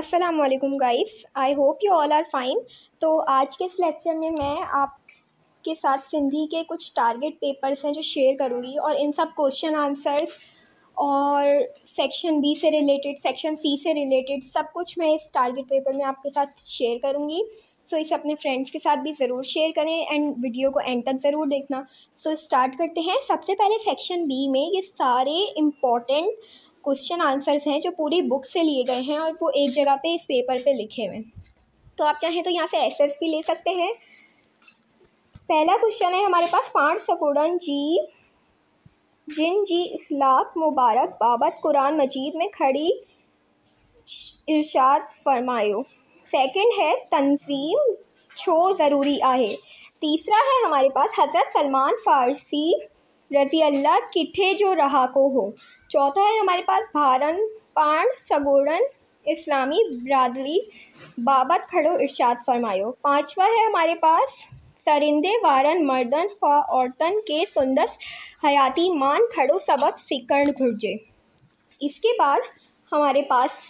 अस्सलामुअलैकुम guys, I hope you all are fine. तो आज के इस लेक्चर में मैं आपके साथ सिंधी के कुछ टारगेट पेपर्स हैं जो शेयर करूँगी, और इन सब क्वेश्चन आंसर्स और सेक्शन बी से रिलेटेड, सेक्शन सी से रिलेटेड सब कुछ मैं इस टारगेट पेपर में आपके साथ शेयर करूँगी। सो इसे अपने फ्रेंड्स के साथ भी ज़रूर शेयर करें एंड वीडियो को एंड तक ज़रूर देखना। सो स्टार्ट करते हैं। सबसे पहले सेक्शन बी में ये सारे इम्पॉर्टेंट क्वेश्चन आंसर्स हैं जो पूरी बुक से लिए गए हैं और वो एक जगह पे इस पेपर पे लिखे हुए हैं। तो आप चाहें तो यहाँ से एसेस भी ले सकते हैं। पहला क्वेश्चन है हमारे पास, पांच स्कूडन जी जिन जी खिलाफ मुबारक बाबत कुरान मजीद में खड़ी इरशाद फरमायो। सेकंड है तंजीम छो ज़रूरी आहे। तीसरा है हमारे पास हज़रत सलमान फ़ारसी रज़ी अल्लाह किठे जो रहा को हो। चौथा है हमारे पास भारन पाण सगोरन इस्लामी बरदरी बाबत खड़ो इरशाद फरमायो। पाँचवा है हमारे पास सरिंदे वारन मर्दन व औरतन के सुंदर हयाती मान खड़ो सबक सिकण घुर्जे। इसके बाद हमारे पास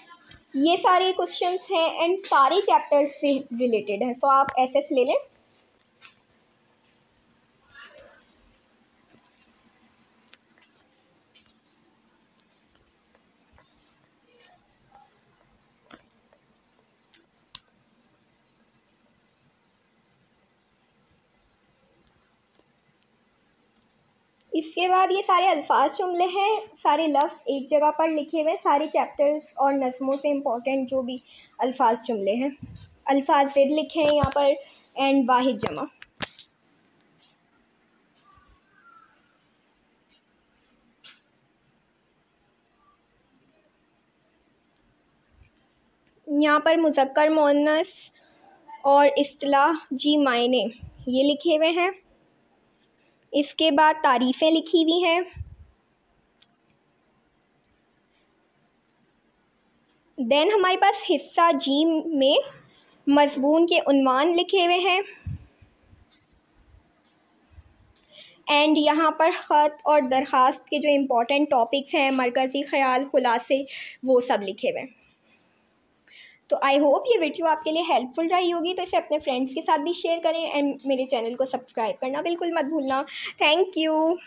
ये सारे क्वेश्चंस हैं एंड सारे चैप्टर्स से रिलेटेड हैं। सो आप एसेस ले लें। इसके बाद ये सारे अल्फाज जुमले हैं, सारे लफ्ज़ एक जगह पर लिखे हुए हैं, सारे चैप्टर्स और नज़मों से इम्पॉर्टेंट जो भी अल्फाज जुमले हैं, अल्फाज ज़िद लिखे हैं यहाँ पर एंड वाहिद जमा। यहाँ पर मुज़क्कर मोअन्नस और इस्तिलाह जी मायने ये लिखे हुए हैं। इसके बाद तारीफ़ें लिखी हुई हैं, देन हमारे पास हिस्सा जी में मज़मून के उन्वान लिखे हुए हैं एंड यहाँ पर ख़त और दरख्वास्त के जो इम्पोर्टेंट टॉपिक्स हैं, मरकज़ी ख्याल, खुलासे, वो सब लिखे हुए हैं। तो आई होप ये वीडियो आपके लिए हेल्पफुल रही होगी। तो इसे अपने फ्रेंड्स के साथ भी शेयर करें एंड मेरे चैनल को सब्सक्राइब करना बिल्कुल मत भूलना। Thank you.